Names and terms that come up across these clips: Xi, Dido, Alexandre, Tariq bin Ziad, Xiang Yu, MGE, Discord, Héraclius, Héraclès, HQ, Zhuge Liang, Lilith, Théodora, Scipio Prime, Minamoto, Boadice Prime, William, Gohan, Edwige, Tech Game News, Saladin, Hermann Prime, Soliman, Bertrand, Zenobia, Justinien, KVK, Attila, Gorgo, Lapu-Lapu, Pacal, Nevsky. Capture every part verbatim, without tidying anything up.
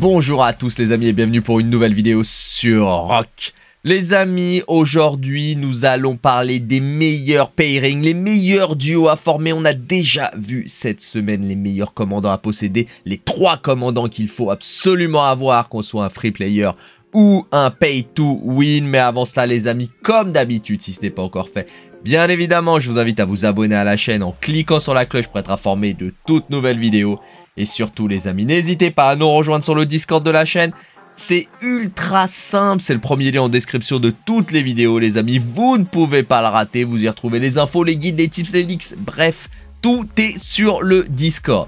Bonjour à tous les amis et bienvenue pour une nouvelle vidéo sur R O K. Les amis, aujourd'hui nous allons parler des meilleurs pairings, les meilleurs duos à former. On a déjà vu cette semaine les meilleurs commandants à posséder, les trois commandants qu'il faut absolument avoir, qu'on soit un free player ou un pay to win. Mais avant cela les amis, comme d'habitude, si ce n'est pas encore fait, bien évidemment je vous invite à vous abonner à la chaîne en cliquant sur la cloche pour être informé de toutes nouvelles vidéos. Et surtout les amis, n'hésitez pas à nous rejoindre sur le Discord de la chaîne. C'est ultra simple, c'est le premier lien en description de toutes les vidéos les amis. Vous ne pouvez pas le rater, vous y retrouvez les infos, les guides, les tips, les leaks. Bref, tout est sur le Discord.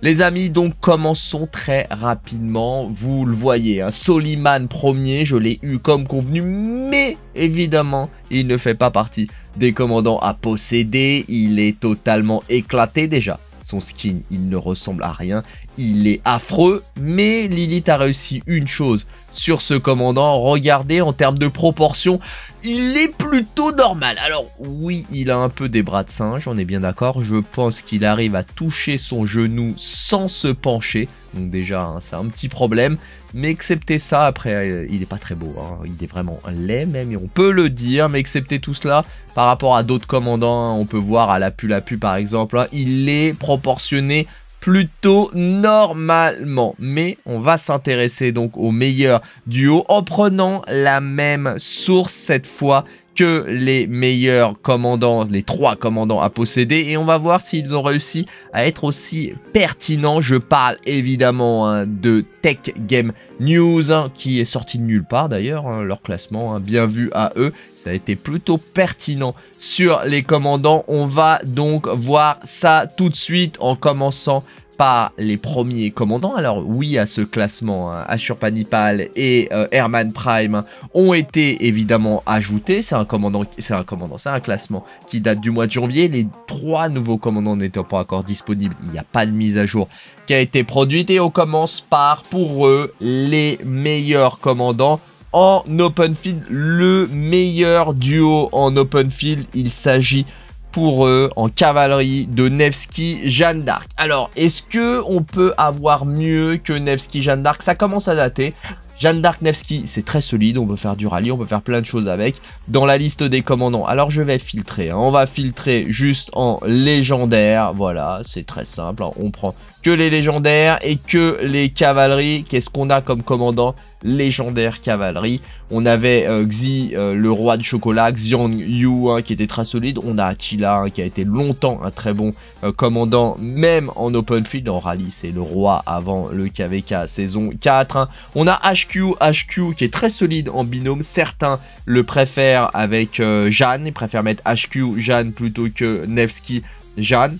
Les amis, donc commençons très rapidement, vous le voyez, hein, Soliman premier, je l'ai eu comme convenu, mais évidemment, il ne fait pas partie des commandants à posséder, il est totalement éclaté déjà. Son skin, il ne ressemble à rien, il est affreux, mais Lilith a réussi une chose sur ce commandant, regardez en termes de proportions, il est plutôt normal. Alors oui, il a un peu des bras de singe, on est bien d'accord, je pense qu'il arrive à toucher son genou sans se pencher, donc déjà hein, c'est un petit problème, mais excepté ça, après il n'est pas très beau, hein. Il est vraiment laid même, et on peut le dire, mais excepté tout cela, par rapport à d'autres commandants, hein, on peut voir à Lapu-Lapu par exemple, hein, il est proportionné plutôt normalement. Mais on va s'intéresser donc au meilleur duo en prenant la même source cette fois que les meilleurs commandants, les trois commandants à posséder, et on va voir s'ils ont réussi à être aussi pertinents. Je parle évidemment hein, de Tech Game News, hein, qui est sorti de nulle part d'ailleurs, hein, leur classement, hein, bien vu à eux, ça a été plutôt pertinent sur les commandants. On va donc voir ça tout de suite en commençant par les premiers commandants. Alors oui, à ce classement, hein, Ashurbanipal et euh, Hermann Prime hein, ont été évidemment ajoutés. C'est un commandant, c'est un commandant, c'est un classement qui date du mois de janvier. Les trois nouveaux commandants n'étant pas encore disponibles, il n'y a pas de mise à jour qui a été produite. Et on commence par, pour eux, les meilleurs commandants en open field. Le meilleur duo en open field, il s'agit pour eux, en cavalerie, de Nevsky, Jeanne d'Arc. Alors, est-ce que on peut avoir mieux que Nevsky, Jeanne d'Arc? Ça commence à dater. Jeanne d'Arc, Nevsky, c'est très solide, on peut faire du rallye, on peut faire plein de choses avec. Dans la liste des commandants, alors je vais filtrer, hein. On va filtrer juste en légendaire, voilà, c'est très simple, hein. On prend que les légendaires et que les cavaleries. Qu'est-ce qu'on a comme commandant? Légendaire cavalerie. On avait euh, Xi, euh, le roi du chocolat, Xiang Yu, hein, qui était très solide. On a Attila, hein, qui a été longtemps un très bon euh, commandant, même en open field. En rallye, c'est le roi avant le K V K saison quatre. Hein. On a H Q, H Q qui est très solide en binôme. Certains le préfèrent avec euh, Jeanne. Ils préfèrent mettre H Q, Jeanne plutôt que Nevsky, Jeanne.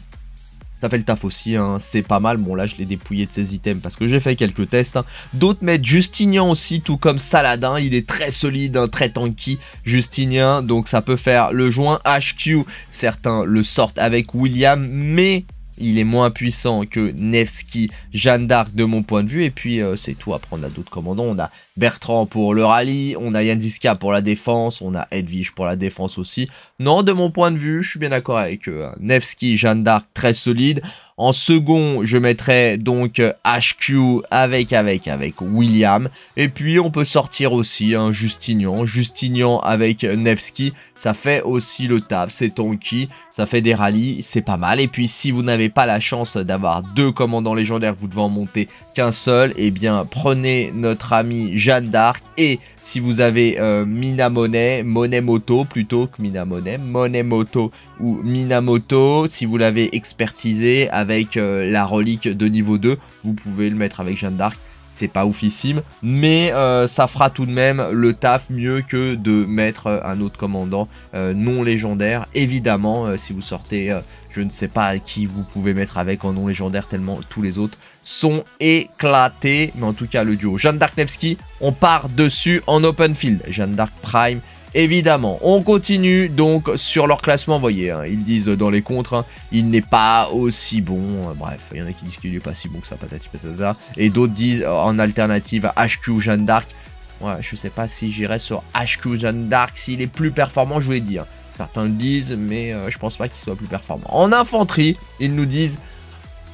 Ça fait le taf aussi, hein, c'est pas mal. Bon là je l'ai dépouillé de ses items parce que j'ai fait quelques tests. Hein. D'autres mettent Justinien aussi, tout comme Saladin. Il est très solide, hein, très tanky, Justinien. Donc ça peut faire le joint. H Q, certains le sortent avec William, mais il est moins puissant que Nevsky, Jeanne d'Arc de mon point de vue. Et puis euh, c'est tout à prendre à d'autres commandants. On a Bertrand pour le rallye, on a Yanziska pour la défense, on a Edwige pour la défense aussi. Non, de mon point de vue, je suis bien d'accord avec eux. Hein. Nevsky, Jeanne d'Arc, très solide. En second, je mettrais donc H Q avec, avec, avec William. Et puis, on peut sortir aussi hein, Justinien. Justinien avec Nevsky, ça fait aussi le taf. C'est tanky, ça fait des rallyes, c'est pas mal. Et puis, si vous n'avez pas la chance d'avoir deux commandants légendaires, vous devez en monter qu'un seul, eh bien, prenez notre ami Jeanne d'Arc. Et si vous avez euh, Minamoto, Minamoto plutôt que Minamoto, Minamoto ou Minamoto, si vous l'avez expertisé avec euh, la relique de niveau deux, vous pouvez le mettre avec Jeanne d'Arc. C'est pas oufissime, mais euh, ça fera tout de même le taf mieux que de mettre un autre commandant euh, non légendaire. Évidemment, euh, si vous sortez, euh, je ne sais pas qui vous pouvez mettre avec en non légendaire tellement tous les autres sont éclatés. Mais en tout cas, le duo Jeanne d'Arc Nevsky, on part dessus en open field. Jeanne d'Arc Prime, évidemment. On continue donc sur leur classement. Vous voyez, hein, ils disent dans les contres, hein, il n'est pas aussi bon. Euh, bref, il y en a qui disent qu'il n'est pas si bon que ça, patati patata. Et d'autres disent euh, en alternative H Q Jeanne d'Arc. Ouais, je sais pas si j'irai sur H Q Jeanne d'Arc s'il est plus performant, je vais dire. Certains le disent, mais euh, je pense pas qu'il soit plus performant. En infanterie, ils nous disent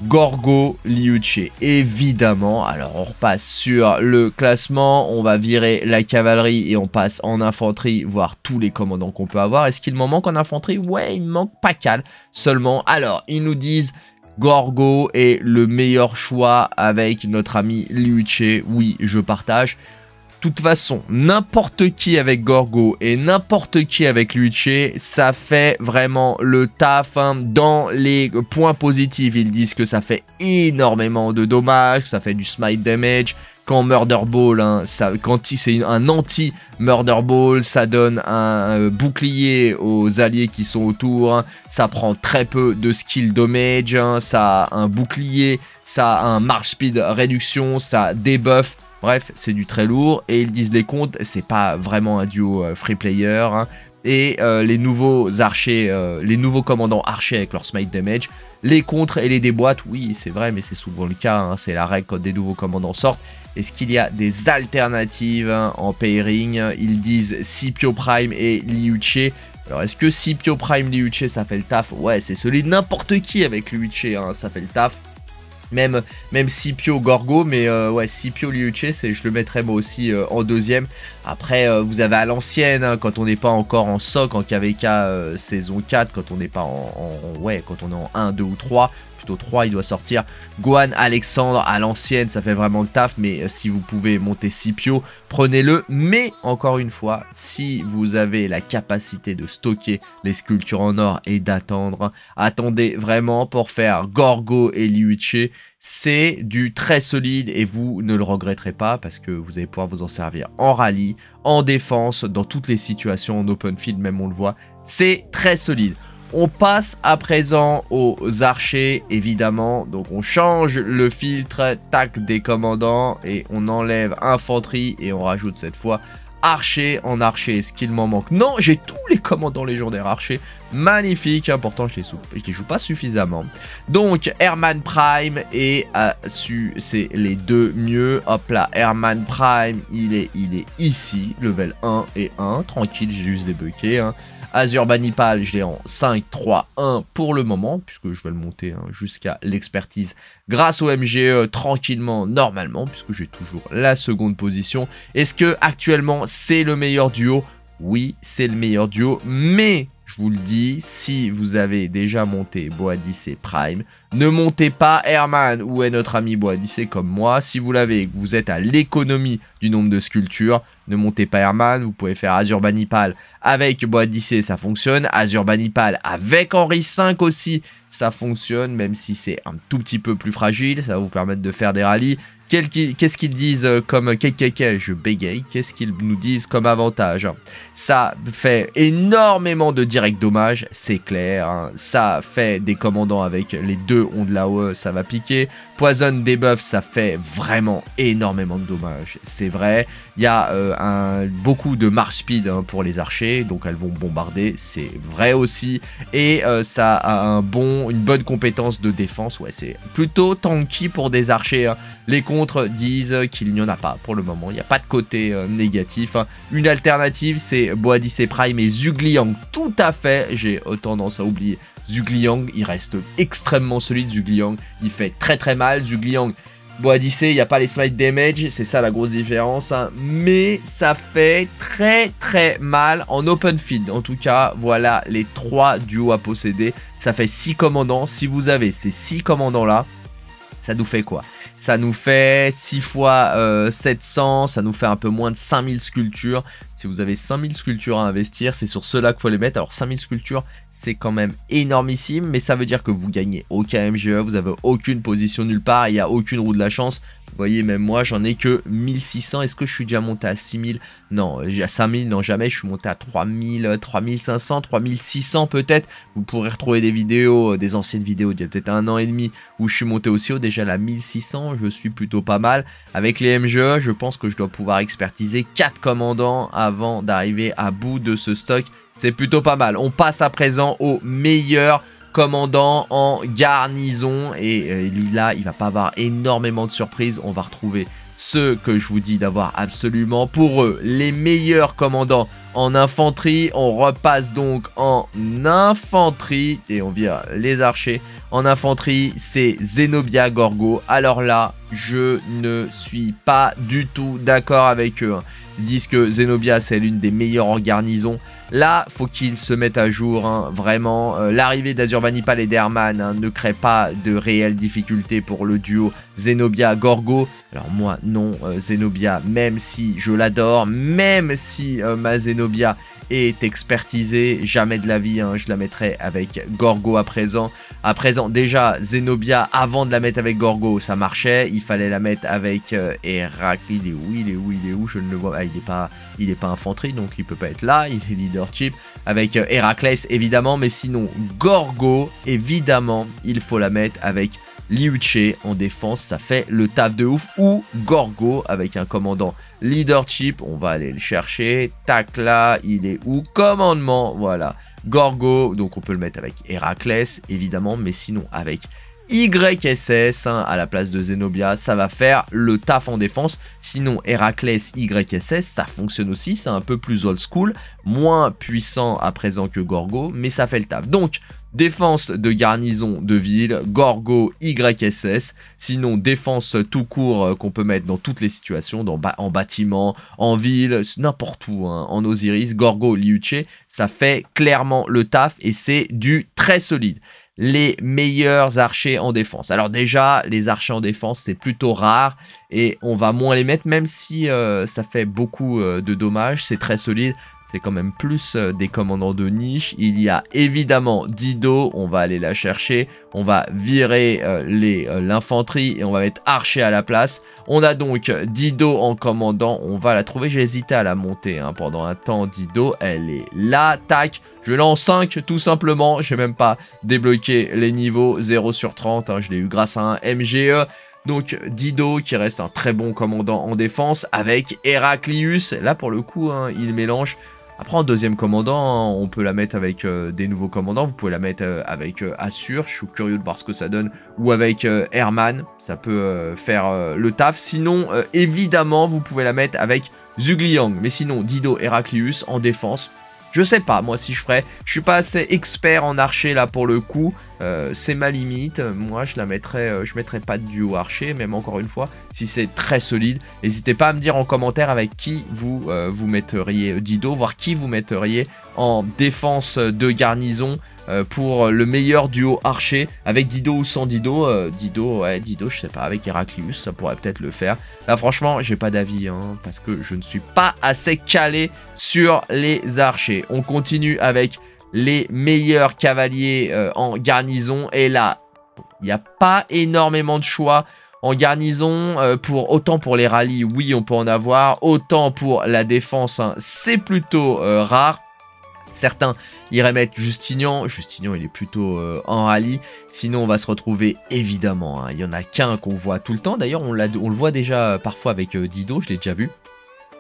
Gorgo, Liuche, évidemment. Alors on repasse sur le classement, on va virer la cavalerie et on passe en infanterie, voir tous les commandants qu'on peut avoir. Est-ce qu'il m'en manque en infanterie? Ouais, il me manque Pacal seulement. Alors, ils nous disent Gorgo est le meilleur choix avec notre ami Liuche. Oui, je partage. De toute façon, n'importe qui avec Gorgo et n'importe qui avec Liuche, ça fait vraiment le taf. Hein. Dans les points positifs, ils disent que ça fait énormément de dommages, ça fait du smite damage. Quand Murder Ball, hein, ça, quand c'est un anti-Murder Ball, ça donne un euh, bouclier aux alliés qui sont autour. Hein, ça prend très peu de skill damage, hein, ça a un bouclier, ça a un march speed réduction, ça débuff. Bref, c'est du très lourd. Et ils disent les comptes, c'est pas vraiment un duo euh, free player. Hein. Et euh, les nouveaux archers, euh, les nouveaux commandants archers avec leur smite damage, les contres et les déboîtes, oui c'est vrai, mais c'est souvent le cas, hein, c'est la règle quand des nouveaux commandants sortent. Est-ce qu'il y a des alternatives hein, en pairing? Ils disent Scipio Prime et Liuche. Alors est-ce que Scipio Prime, Liuche ça fait le taf? Ouais, c'est celui de n'importe qui avec Liuche, hein, ça fait le taf. Même, même Scipio, Gorgo, mais euh, ouais, Scipio, Liuche, je le mettrais moi aussi euh, en deuxième. Après, euh, vous avez à l'ancienne, hein, quand on n'est pas encore en S O C, en K V K euh, saison quatre, quand on n'est pas en, en, ouais, quand on est en un, deux ou trois, plutôt trois, il doit sortir. Gohan, Alexandre, à l'ancienne, ça fait vraiment le taf, mais euh, si vous pouvez monter Scipio, prenez-le. Mais, encore une fois, si vous avez la capacité de stocker les sculptures en or et d'attendre, attendez vraiment pour faire Gorgo et Liuche. C'est du très solide et vous ne le regretterez pas parce que vous allez pouvoir vous en servir en rallye, en défense, dans toutes les situations, en open field même on le voit. C'est très solide. On passe à présent aux archers, évidemment. Donc on change le filtre, tac des commandants et on enlève infanterie et on rajoute cette fois archer. En archer, est-ce qu'il m'en manque? Non, j'ai tous les commandants légendaires archers. Magnifique, hein, pourtant je les, je les joue pas suffisamment. Donc Hermann Prime et euh, c'est les deux mieux. Hop là, Hermann Prime, il est, il est ici, level un et un. Tranquille, j'ai juste débucké. Hein. Ashurbanipal, je l'ai en cinq, trois, un pour le moment, puisque je vais le monter hein, jusqu'à l'expertise grâce au M G E euh, tranquillement, normalement, puisque j'ai toujours la seconde position. Est-ce que actuellement c'est le meilleur duo? Oui, c'est le meilleur duo, mais... je vous le dis, si vous avez déjà monté Boadice Prime, ne montez pas Herman, où est notre ami Boadice comme moi. Si vous l'avez et que vous êtes à l'économie du nombre de sculptures, ne montez pas Herman. Vous pouvez faire Ashurbanipal avec Boadice, ça fonctionne. Ashurbanipal avec Henri cinq aussi, ça fonctionne. Même si c'est un tout petit peu plus fragile, ça va vous permettre de faire des rallyes. Qu'est-ce qu'ils disent comme K K K? Je bégaye. Qu'est-ce qu'ils nous disent comme avantage? Ça fait énormément de direct dommage, c'est clair. Hein. Ça fait des commandants avec les deux ont de la O E, ça va piquer. Poison, debuff, ça fait vraiment énormément de dommages, c'est vrai. Il y a euh, un, beaucoup de march speed hein, pour les archers, donc elles vont bombarder, c'est vrai aussi. Et euh, ça a un bon, une bonne compétence de défense, ouais, c'est plutôt tanky pour des archers. Hein. Les comptes disent qu'il n'y en a pas pour le moment, il n'y a pas de côté euh, négatif. Une alternative c'est Boadice Prime et Zhuge Liang, tout à fait, j'ai tendance à oublier Zhuge Liang, il reste extrêmement solide Zhuge Liang, il fait très très mal Zhuge Liang. Boadice, il n'y a pas les smite damage, c'est ça la grosse différence, hein. Mais ça fait très très mal en open field. En tout cas, voilà les trois duos à posséder, ça fait six commandants, si vous avez ces six commandants là, ça nous fait quoi? Ça nous fait six fois sept cents, ça nous fait un peu moins de cinq mille sculptures. Si vous avez cinq mille sculptures à investir, c'est sur cela qu'il faut les mettre. Alors cinq mille sculptures, c'est quand même énormissime, mais ça veut dire que vous gagnez aucun M G E, vous n'avez aucune position nulle part, il n'y a aucune roue de la chance. Vous voyez, même moi, j'en ai que mille six cents. Est-ce que je suis déjà monté à six mille? Non, à cinq mille, non jamais. Je suis monté à trois mille, trois mille cinq cents, trois mille six cents peut-être. Vous pourrez retrouver des vidéos, des anciennes vidéos d'il y a peut-être un an et demi où je suis monté aussi haut. Déjà, la mille six cents, je suis plutôt pas mal. Avec les M G E, je pense que je dois pouvoir expertiser quatre commandants avant d'arriver à bout de ce stock. C'est plutôt pas mal. On passe à présent au meilleur commandant en garnison et euh, là il va pas avoir énormément de surprises, on va retrouver ceux que je vous dis d'avoir absolument pour eux, les meilleurs commandants en infanterie. On repasse donc en infanterie et on vire les archers. En infanterie, c'est Zenobia Gorgo. Alors là, je ne suis pas du tout d'accord avec eux. Ils disent que Zenobia, c'est l'une des meilleures garnisons. Là, faut qu'ils se mettent à jour, hein, vraiment. Euh, L'arrivée d'Ashurbanipal et d'Hermann hein, ne crée pas de réelles difficultés pour le duo Zenobia-Gorgo. Alors moi, non, euh, Zenobia, même si je l'adore, même si euh, ma Zenobia est expertisée, jamais de la vie, hein, je la mettrai avec Gorgo à présent. À présent, déjà, Zenobia, avant de la mettre avec Gorgo, ça marchait. Il fallait la mettre avec euh, Héraclès. Il est où, il est où, il est où, je ne le vois pas. Ah, il n'est pas, il est pas infanterie, donc il ne peut pas être là. Il est leader. Chip avec Héraclès évidemment, mais sinon Gorgo évidemment il faut la mettre avec Liuche en défense, ça fait le taf de ouf, ou Gorgo avec un commandant leadership, on va aller le chercher, tac là, il est où, commandement, voilà, Gorgo, donc on peut le mettre avec Héraclès évidemment, mais sinon avec Y S S hein, à la place de Zenobia, ça va faire le taf en défense. Sinon Héraclès Y S S, ça fonctionne aussi, c'est un peu plus old school, moins puissant à présent que Gorgo, mais ça fait le taf. Donc défense de garnison de ville, Gorgo Y S S, sinon défense tout court euh, qu'on peut mettre dans toutes les situations, dans ba en bâtiment, en ville, n'importe où, hein, en Osiris, Gorgo Liuche, ça fait clairement le taf et c'est du très solide. Les meilleurs archers en défense. Alors déjà, les archers en défense, c'est plutôt rare. Et on va moins les mettre, même si euh, ça fait beaucoup euh, de dommages. C'est très solide. C'est quand même plus euh, des commandants de niche. Il y a évidemment Dido. On va aller la chercher. On va virer euh, l'infanterie euh, et on va mettre archer à la place. On a donc Dido en commandant. On va la trouver. J'ai hésité à la monter hein, pendant un temps. Dido, elle est là. Tac. Je l'ai en cinq tout simplement. J'ai même pas débloqué les niveaux. zéro sur trente. Hein, je l'ai eu grâce à un M G E. Donc Dido qui reste un très bon commandant en défense avec Héraclius. Là pour le coup hein, il mélange. Après en deuxième commandant hein, on peut la mettre avec euh, des nouveaux commandants. Vous pouvez la mettre euh, avec euh, Assur. Je suis curieux de voir ce que ça donne. Ou avec euh, Hermann. Ça peut euh, faire euh, le taf. Sinon euh, évidemment vous pouvez la mettre avec Zhuge Liang. Mais sinon Dido Héraclius en défense. Je sais pas, moi, si je ferais. Je suis pas assez expert en archer, là, pour le coup. Euh, c'est ma limite. Moi, je la mettrais, euh, je mettrais pas de duo archer, même encore une fois, si c'est très solide. N'hésitez pas à me dire en commentaire avec qui vous, euh, vous metteriez Dido, voire qui vous metteriez en défense de garnison euh, pour le meilleur duo archer. Avec Dido ou sans Dido. Euh, Dido, ouais, Dido, je sais pas, avec Héraclius, ça pourrait peut-être le faire. Là, franchement, j'ai pas d'avis, hein, parce que je ne suis pas assez calé sur les archers. On continue avec les meilleurs cavaliers euh, en garnison. Et là, il n'y a pas énormément de choix. En garnison, euh, pour, autant pour les rallyes, oui, on peut en avoir. Autant pour la défense, hein, c'est plutôt euh, rare. Certains iraient mettre Justinien. Justinien, il est plutôt euh, en rallye. Sinon, on va se retrouver, évidemment. Hein. Il n'y en a qu'un qu'on voit tout le temps. D'ailleurs, on, on le voit déjà euh, parfois avec euh, Dido. Je l'ai déjà vu.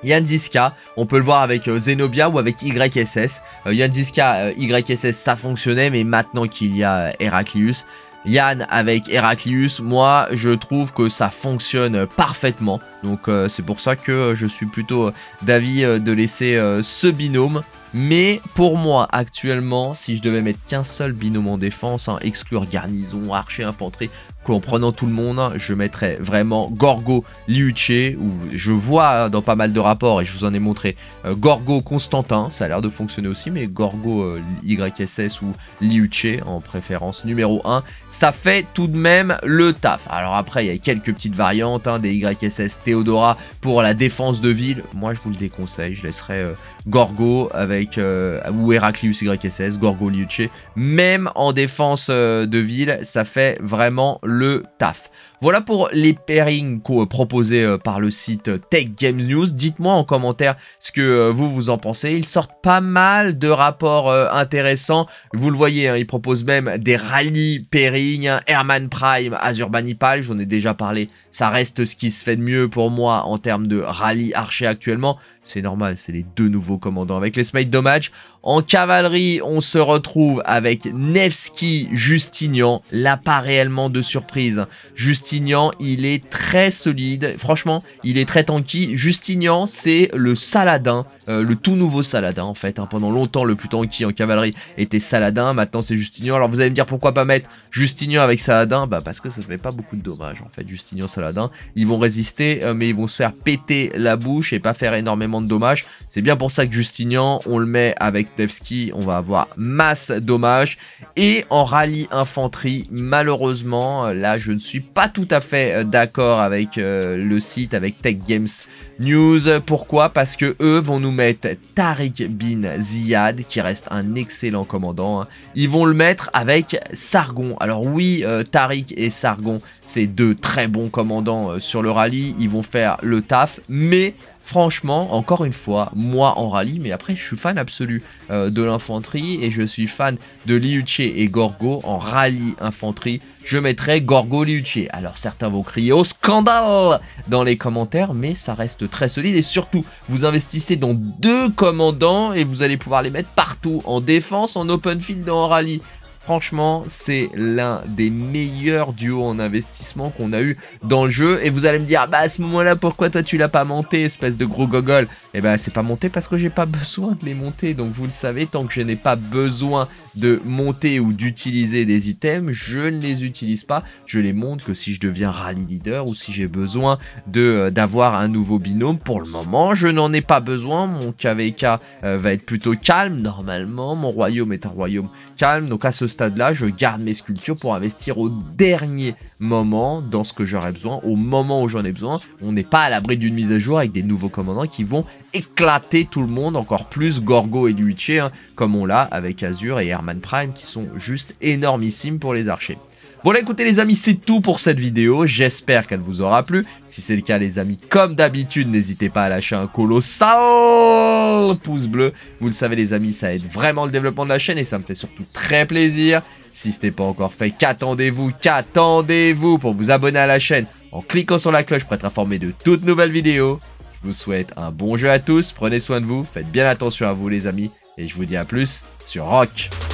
Yanziska, on peut le voir avec euh, Zenobia ou avec Y S S. Euh, Yanziska, euh, Y S S, ça fonctionnait. Mais maintenant qu'il y a euh, Héraclius, Yann avec Héraclius, moi, je trouve que ça fonctionne parfaitement. Donc, euh, c'est pour ça que euh, je suis plutôt euh, d'avis euh, de laisser euh, ce binôme. Mais pour moi, actuellement, si je devais mettre qu'un seul binôme en défense, hein, exclure garnison, archer, infanterie, qu'en prenant tout le monde, hein, je mettrais vraiment Gorgo, Liuche, où je vois hein, dans pas mal de rapports, et je vous en ai montré, euh, Gorgo, Constantin, ça a l'air de fonctionner aussi, mais Gorgo, euh, Y S S ou Liuche, en préférence numéro un, ça fait tout de même le taf. Alors après, il y a quelques petites variantes, hein, des Y S S Théodora pour la défense de ville, moi je vous le déconseille, je laisserai euh, Gorgo avec... Avec, euh, ou Héraclius Y S S, Gorgo Liuche, même en défense euh, de ville, ça fait vraiment le taf. Voilà pour les pairings proposés par le site Tech Game News. Dites-moi en commentaire ce que vous vous en pensez. Ils sortent pas mal de rapports euh, intéressants. Vous le voyez, hein, ils proposent même des rallyes pairings. Hein, Hermann Prime, Ashurbanipal, j'en ai déjà parlé. Ça reste ce qui se fait de mieux pour moi en termes de rallye archer actuellement. C'est normal, c'est les deux nouveaux commandants avec les smites dommage. En cavalerie, on se retrouve avec Nevsky, Justinien. Là, pas réellement de surprise. Justinien, il est très solide. Franchement, il est très tanky. Justinien, c'est le Saladin. Euh, le tout nouveau Saladin, en fait. Hein. Pendant longtemps, le plus tanky en cavalerie était Saladin. Maintenant, c'est Justinien. Alors, vous allez me dire, pourquoi pas mettre Justinien avec Saladin? Bah, parce que ça fait pas beaucoup de dommages, en fait. Justinien, Saladin, ils vont résister, euh, mais ils vont se faire péter la bouche et pas faire énormément de dommages. C'est bien pour ça que Justinien, on le met avec Nevsky. On va avoir masse dommages. Et en rallye infanterie, malheureusement, là, je ne suis pas tout à fait d'accord avec euh, le site, avec Tech Games News. Pourquoi? Parce que eux vont nous mettre Tariq bin Ziad, qui reste un excellent commandant. Ils vont le mettre avec Sargon. Alors oui, euh, Tariq et Sargon, c'est deux très bons commandants euh, sur le rallye. Ils vont faire le taf, mais... Franchement, encore une fois, moi en rallye, mais après je suis fan absolu euh, de l'infanterie et je suis fan de Liuche et Gorgo. En rallye infanterie, je mettrai Gorgo Liuche. Alors certains vont crier au scandale dans les commentaires, mais ça reste très solide. Et surtout, vous investissez dans deux commandants et vous allez pouvoir les mettre partout, en défense, en open field et en rallye. Franchement, c'est l'un des meilleurs duos en investissement qu'on a eu dans le jeu. Et vous allez me dire, bah à ce moment-là, pourquoi toi tu l'as pas monté, espèce de gros gogol? Et bah c'est pas monté parce que j'ai pas besoin de les monter. Donc vous le savez, tant que je n'ai pas besoin de monter ou d'utiliser des items, je ne les utilise pas. Je les monte que si je deviens rally leader ou si j'ai besoin de euh, d'avoir un nouveau binôme. Pour le moment, je n'en ai pas besoin. Mon K V K euh, va être plutôt calme normalement. Mon royaume est un royaume calme. Donc à ce stade-là, je garde mes sculptures pour investir au dernier moment dans ce que j'aurai besoin, au moment où j'en ai besoin. On n'est pas à l'abri d'une mise à jour avec des nouveaux commandants qui vont éclater tout le monde, encore plus Gorgo et Liuche, hein, comme on l'a avec Azur et Hermann Prime, qui sont juste énormissimes pour les archers. Voilà, écoutez les amis, c'est tout pour cette vidéo, j'espère qu'elle vous aura plu. Si c'est le cas les amis, comme d'habitude, n'hésitez pas à lâcher un colossal pouce bleu. Vous le savez les amis, ça aide vraiment le développement de la chaîne et ça me fait surtout très plaisir. Si ce n'est pas encore fait, qu'attendez-vous, qu'attendez-vous pour vous abonner à la chaîne en cliquant sur la cloche pour être informé de toutes nouvelles vidéos. Je vous souhaite un bon jeu à tous, prenez soin de vous, faites bien attention à vous les amis, et je vous dis à plus sur R O K.